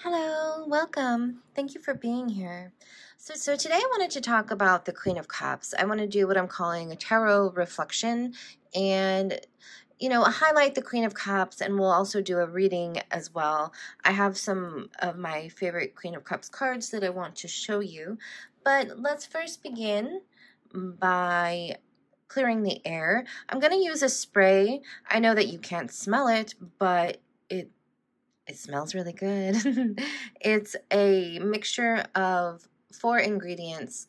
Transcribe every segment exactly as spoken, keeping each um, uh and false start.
Hello, welcome. Thank you for being here. So, so today I wanted to talk about the Queen of Cups. I want to do what I'm calling a tarot reflection and, you know, highlight the Queen of Cups, and we'll also do a reading as well. I have some of my favorite Queen of Cups cards that I want to show you, but let's first begin by clearing the air. I'm going to use a spray. I know that you can't smell it, but it It smells really good. It's a mixture of four ingredients,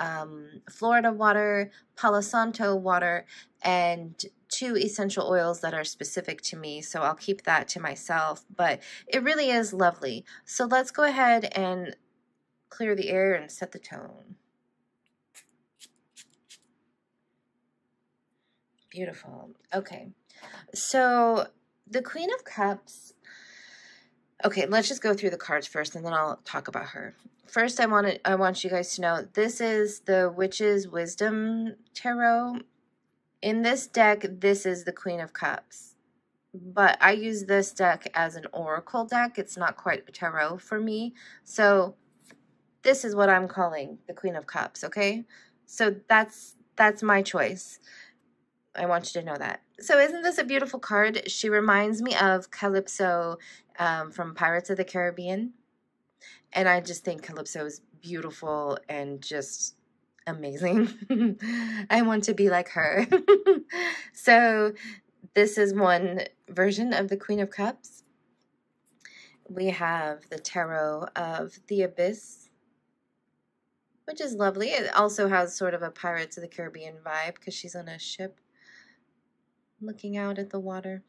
um, Florida water, Palo Santo water, and two essential oils that are specific to me. So I'll keep that to myself, but it really is lovely. So let's go ahead and clear the air and set the tone. Beautiful. Okay. So the Queen of Cups. Okay, let's just go through the cards first, and then I'll talk about her. First, I want to, I want you guys to know this is the Witch's Wisdom Tarot. In this deck, this is the Queen of Cups. But I use this deck as an oracle deck. It's not quite a tarot for me. So this is what I'm calling the Queen of Cups, okay? So that's that's my choice. I want you to know that. So isn't this a beautiful card? She reminds me of Calypso um, from Pirates of the Caribbean. And I just think Calypso is beautiful and just amazing. I want to be like her. So this is one version of the Queen of Cups. We have the Tarot of the Abyss, which is lovely. It also has sort of a Pirates of the Caribbean vibe because she's on a ship, looking out at the water.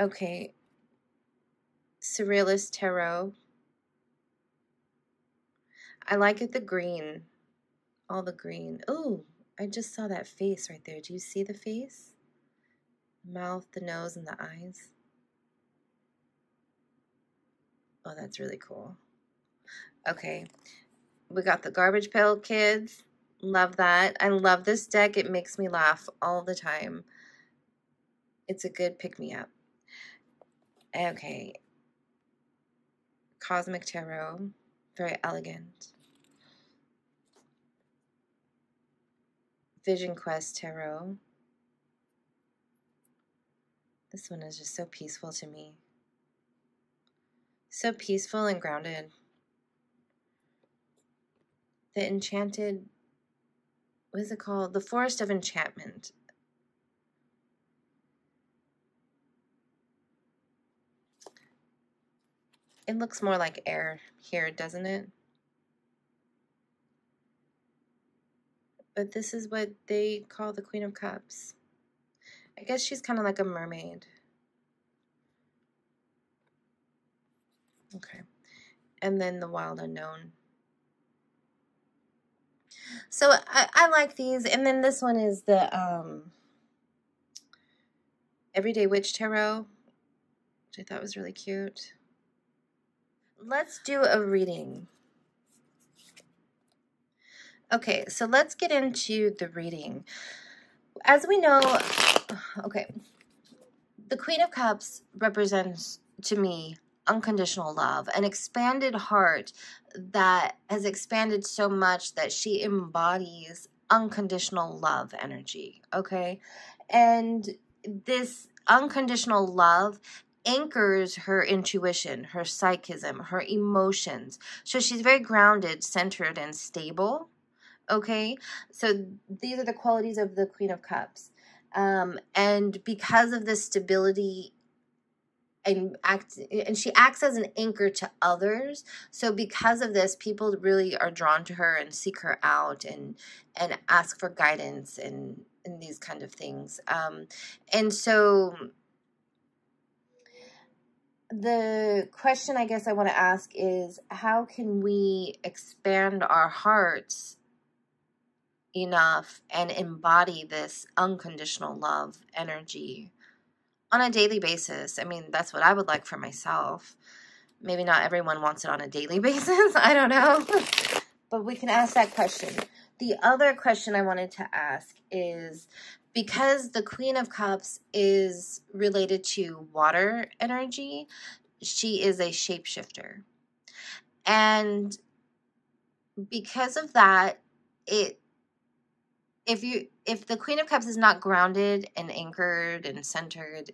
Okay. Surrealist tarot. I like it, the green. All the green. Oh, I just saw that face right there. Do you see the face? Mouth, the nose, and the eyes. Oh, that's really cool. Okay. We got the Garbage Pail Kids. Love that. I love this deck. It makes me laugh all the time. It's a good pick-me-up. Okay. Cosmic tarot. Very elegant. Vision Quest tarot. This one is just so peaceful to me. So peaceful and grounded. The Enchanted... What is it called? The Forest of Enchantment. It looks more like air here, doesn't it? But this is what they call the Queen of Cups. I guess she's kind of like a mermaid. Okay. And then the Wild Unknown. So I, I like these. And then this one is the um, Everyday Witch Tarot, which I thought was really cute. Let's do a reading. Okay, so let's get into the reading. As we know, okay, the Queen of Cups represents to me unconditional love, an expanded heart that has expanded so much that she embodies unconditional love energy, okay? And this unconditional love anchors her intuition, her psychism, her emotions. So she's very grounded, centered, and stable. Okay? So these are the qualities of the Queen of Cups. Um, and because of this stability, and act, and she acts as an anchor to others. So because of this, people really are drawn to her and seek her out and and ask for guidance and, and these kind of things. Um, and so... The question I guess I want to ask is, how can we expand our hearts enough and embody this unconditional love energy on a daily basis? I mean, that's what I would like for myself. Maybe not everyone wants it on a daily basis. I don't know. But we can ask that question. The other question I wanted to ask is... Because the Queen of Cups is related to water energy, she is a shapeshifter. And because of that, it if you if the Queen of Cups is not grounded and anchored and centered,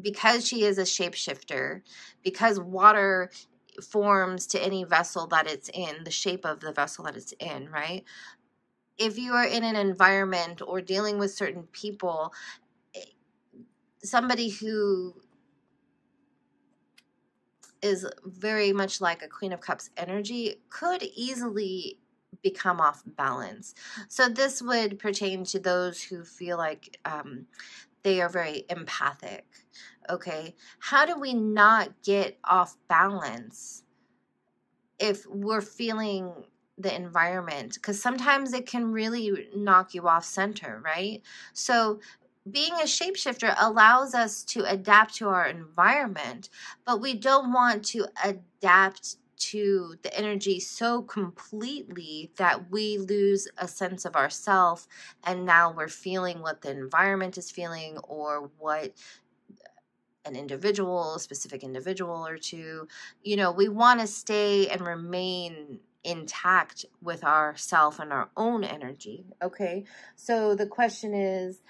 because she is a shapeshifter, because water forms to any vessel that it's in, the shape of the vessel that it's in, right? If you are in an environment or dealing with certain people, somebody who is very much like a Queen of Cups energy could easily become off balance. So this would pertain to those who feel like um, they are very empathic. Okay, how do we not get off balance if we're feeling the environment? Because sometimes it can really knock you off center, right? So being a shapeshifter allows us to adapt to our environment, but we don't want to adapt to the energy so completely that we lose a sense of ourself, and now we're feeling what the environment is feeling, or what an individual, a specific individual or two. You know, we want to stay and remain intact with ourself and our own energy. Okay, so the question is,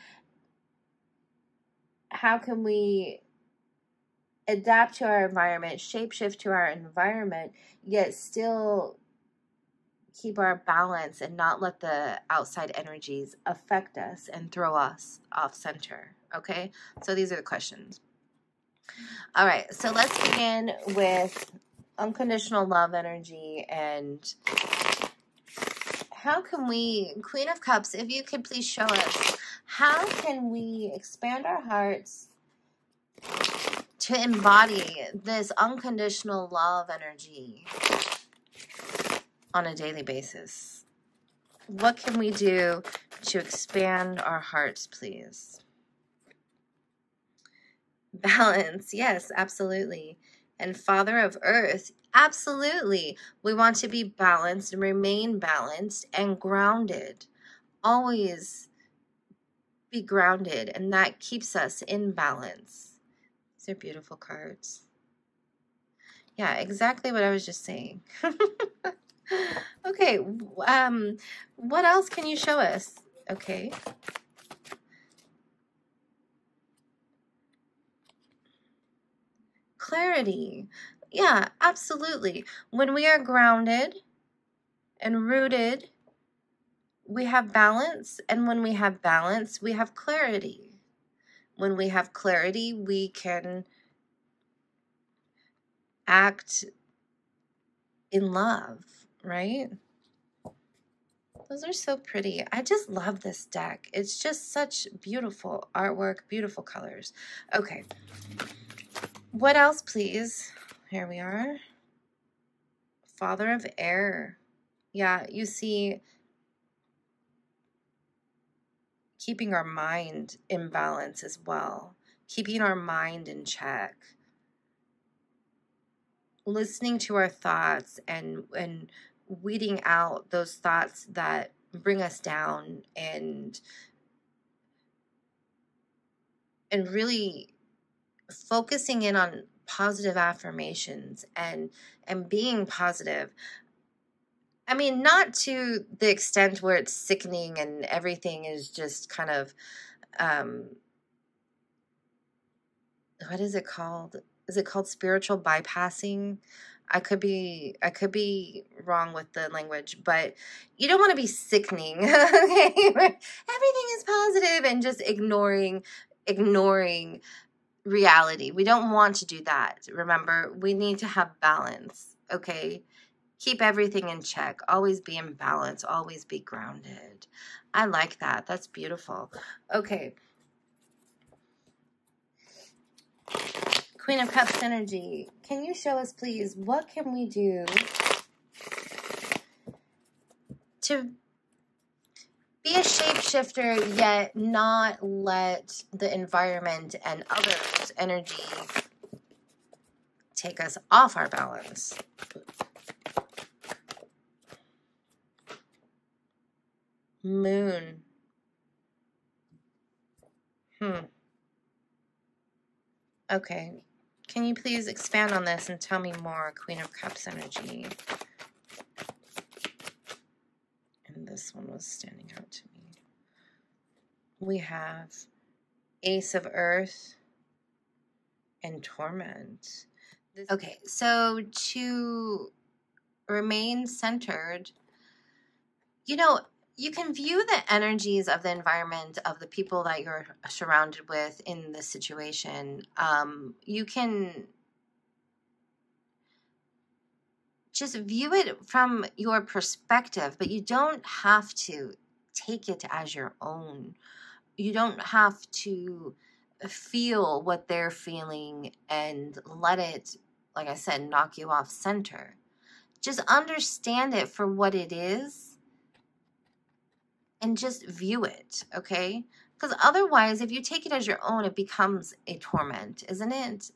how can we adapt to our environment, shapeshift to our environment, yet still keep our balance and not let the outside energies affect us and throw us off center? Okay, so these are the questions. All right, so let's begin with unconditional love energy. And how can we, Queen of Cups, if you could please show us, how can we expand our hearts to embody this unconditional love energy on a daily basis? What can we do to expand our hearts, please? Balance, yes, absolutely. And Father of Earth, absolutely. We want to be balanced and remain balanced and grounded. Always be grounded, and that keeps us in balance. These are beautiful cards. Yeah, exactly what I was just saying. Okay, um, what else can you show us? Okay. Clarity. Yeah, absolutely. When we are grounded and rooted, we have balance. And when we have balance, we have clarity. When we have clarity, we can act in love, right? Those are so pretty. I just love this deck. It's just such beautiful artwork, beautiful colors. Okay. What else, please? Here we are. Father of Air. Yeah, you see, keeping our mind in balance as well. Keeping our mind in check. Listening to our thoughts and, and weeding out those thoughts that bring us down, and and really focusing in on positive affirmations and and being positive. I mean, not to the extent where it's sickening and everything is just kind of um what is it called? Is it called spiritual bypassing? I could be I could be wrong with the language, but you don't want to be sickening. Okay? Everything is positive and just ignoring ignoring reality. We don't want to do that. Remember, we need to have balance, okay? Keep everything in check. Always be in balance. Always be grounded. I like that. That's beautiful. Okay. Queen of Cups energy. Can you show us, please, what can we do to be a shapeshifter, yet not let the environment and others' energy take us off our balance? Moon. Hmm. Okay. Can you please expand on this and tell me more, Queen of Cups energy? And this one was standing out to me. We have Ace of Earth and Torment. This okay, so to remain centered, you know, you can view the energies of the environment, of the people that you're surrounded with in this situation. Um, you can just view it from your perspective, but you don't have to take it as your own. You don't have to feel what they're feeling and let it, like I said, knock you off center. Just understand it for what it is and just view it, okay? Because otherwise, if you take it as your own, it becomes a torment, isn't it?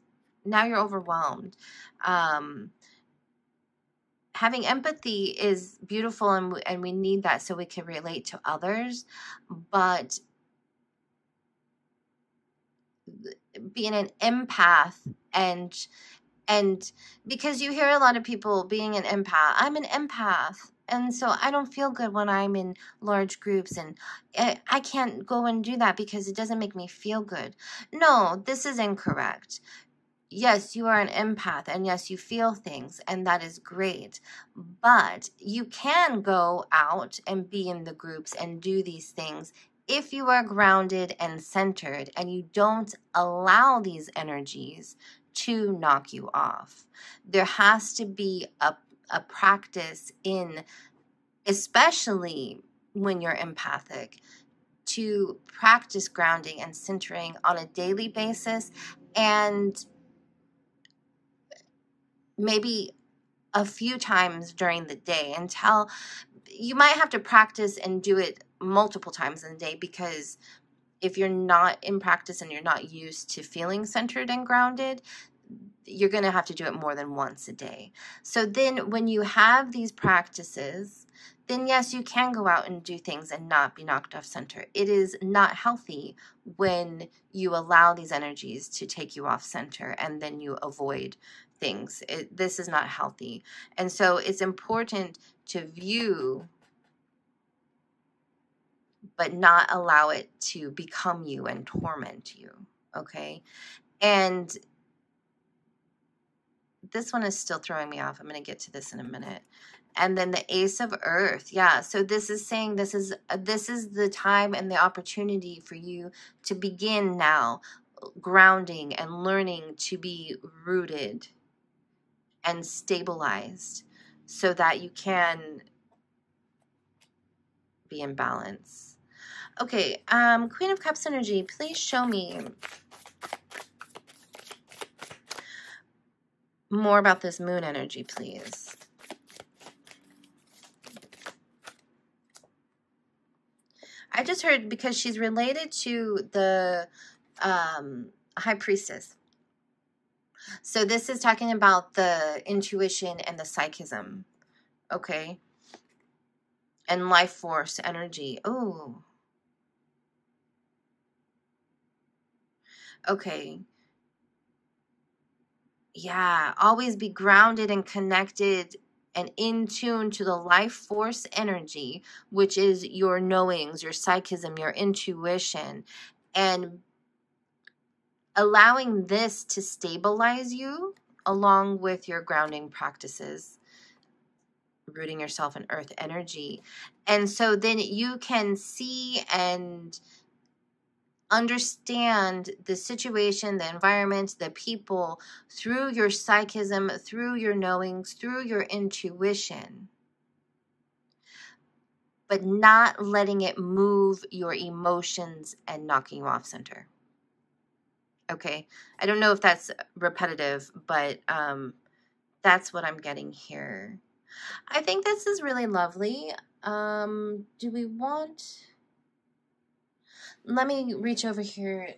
Now you're overwhelmed. Um, having empathy is beautiful, and, and we need that so we can relate to others, but being an empath and and because you hear a lot of people being an empath, I'm an empath and so I don't feel good when I'm in large groups and I, I can't go and do that because it doesn't make me feel good. No, this is incorrect. Yes, you are an empath and yes, you feel things and that is great, but you can go out and be in the groups and do these things if you are grounded and centered and you don't allow these energies to knock you off. There has to be a, a practice in, especially when you're empathic, to practice grounding and centering on a daily basis and maybe a few times during the day until you might have to practice and do it multiple times in the day, because if you're not in practice and you're not used to feeling centered and grounded, you're going to have to do it more than once a day. So then when you have these practices, then yes, you can go out and do things and not be knocked off center. It is not healthy when you allow these energies to take you off center and then you avoid things. It, this is not healthy. And so it's important to view but not allow it to become you and torment you, okay? And this one is still throwing me off. I'm going to get to this in a minute. And then the Ace of Earth, yeah. So this is saying this is this is the time and the opportunity for you to begin now grounding and learning to be rooted and stabilized so that you can be in balance. Okay, um, Queen of Cups energy, please show me more about this moon energy, please. I just heard because she's related to the um, High Priestess. So this is talking about the intuition and the psychism. Okay. And life force energy. Oh. Okay. Yeah. Always be grounded and connected and in tune to the life force energy, which is your knowings, your psychism, your intuition, and allowing this to stabilize you along with your grounding practices. Rooting yourself in earth energy. And so then you can see and understand the situation, the environment, the people through your psychism, through your knowings, through your intuition, but not letting it move your emotions and knocking you off center. Okay. I don't know if that's repetitive, but um, that's what I'm getting here. I think this is really lovely. Um, do we want... Let me reach over here.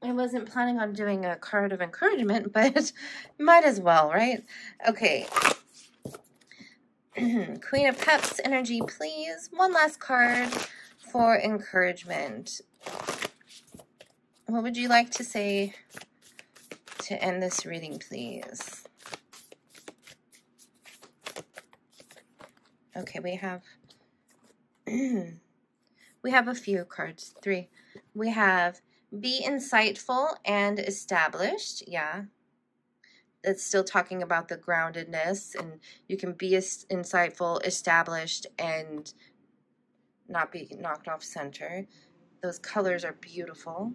I wasn't planning on doing a card of encouragement, but might as well, right? Okay. Queen of Cups energy, please. One last card for encouragement. What would you like to say to end this reading, please. Okay, we have we have a few cards. Three. We have be insightful and established. Yeah. That's still talking about the groundedness, and you can be insightful, established, and not be knocked off center. Those colors are beautiful.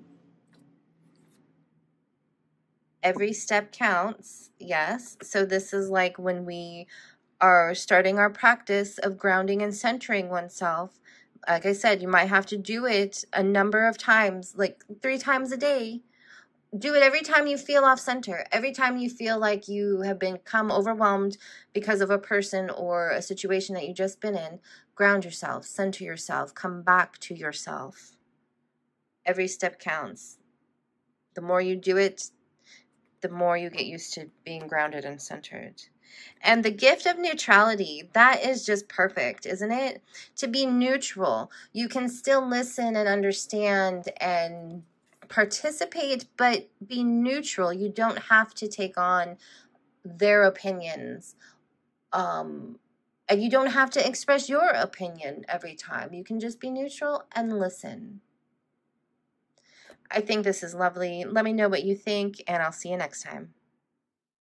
Every step counts, yes. So this is like when we are starting our practice of grounding and centering oneself. Like I said, you might have to do it a number of times, like three times a day. Do it every time you feel off center, every time you feel like you have become overwhelmed because of a person or a situation that you've just been in. Ground yourself, center yourself, come back to yourself. Every step counts. The more you do it, the more you get used to being grounded and centered. And the gift of neutrality, that is just perfect, isn't it? To be neutral, you can still listen and understand and participate, but be neutral. You don't have to take on their opinions. Um, and you don't have to express your opinion every time. You can just be neutral and listen. I think this is lovely. Let me know what you think, and I'll see you next time.